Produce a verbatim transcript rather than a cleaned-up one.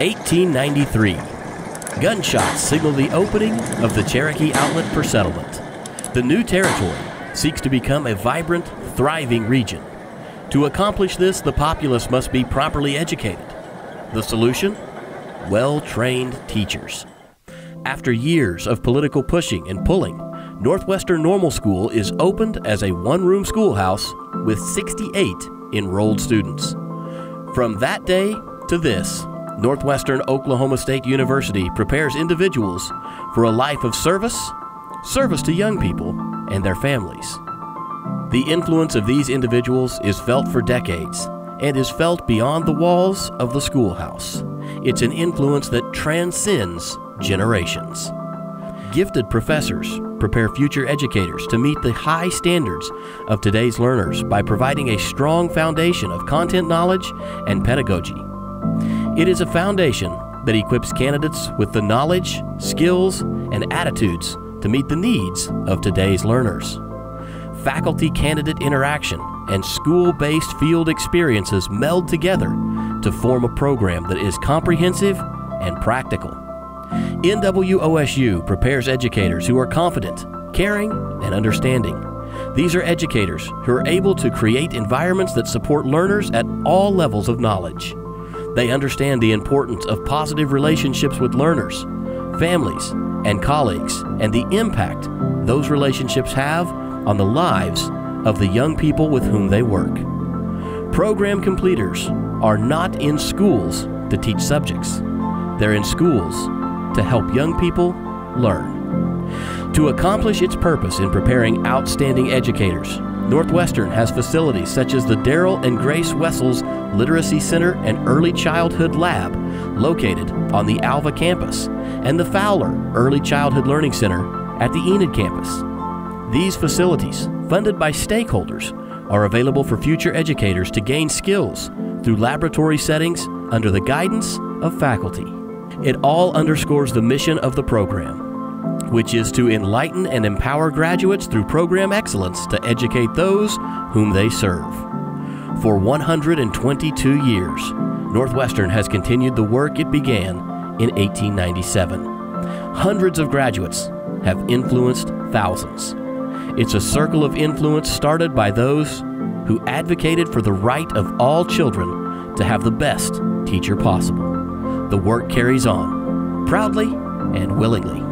eighteen ninety-three. Gunshots signal the opening of the Cherokee Outlet for settlement. The new territory seeks to become a vibrant, thriving region. To accomplish this, the populace must be properly educated. The solution? Well-trained teachers. After years of political pushing and pulling, Northwestern Normal School is opened as a one-room schoolhouse with sixty-eight enrolled students. From that day to this, Northwestern Oklahoma State University prepares individuals for a life of service, service to young people and their families. The influence of these individuals is felt for decades and is felt beyond the walls of the schoolhouse. It's an influence that transcends generations. Gifted professors prepare future educators to meet the high standards of today's learners by providing a strong foundation of content knowledge and pedagogy. It is a foundation that equips candidates with the knowledge, skills, and attitudes to meet the needs of today's learners. Faculty-candidate interaction and school-based field experiences meld together to form a program that is comprehensive and practical. N W O S U prepares educators who are confident, caring, and understanding. These are educators who are able to create environments that support learners at all levels of knowledge. They understand the importance of positive relationships with learners, families, and colleagues, and the impact those relationships have on the lives of the young people with whom they work. Program completers are not in schools to teach subjects. They're in schools to help young people learn. To accomplish its purpose in preparing outstanding educators, Northwestern has facilities such as the Daryl and Grace Wessels Literacy Center and Early Childhood Lab, located on the Alva campus, and the Fowler Early Childhood Learning Center at the Enid campus. These facilities, funded by stakeholders, are available for future educators to gain skills through laboratory settings under the guidance of faculty. It all underscores the mission of the program, which is to enlighten and empower graduates through program excellence to educate those whom they serve. For one hundred twenty-two years, Northwestern has continued the work it began in eighteen ninety-seven. Hundreds of graduates have influenced thousands. It's a circle of influence started by those who advocated for the right of all children to have the best teacher possible. The work carries on, proudly and willingly.